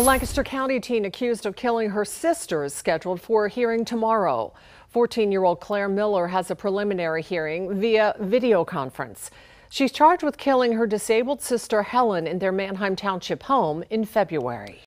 A Lancaster County teen accused of killing her sister is scheduled for a hearing tomorrow. 14-year-old Claire Miller has a preliminary hearing via video conference. She's charged with killing her disabled sister Helen in their Manheim Township home in February.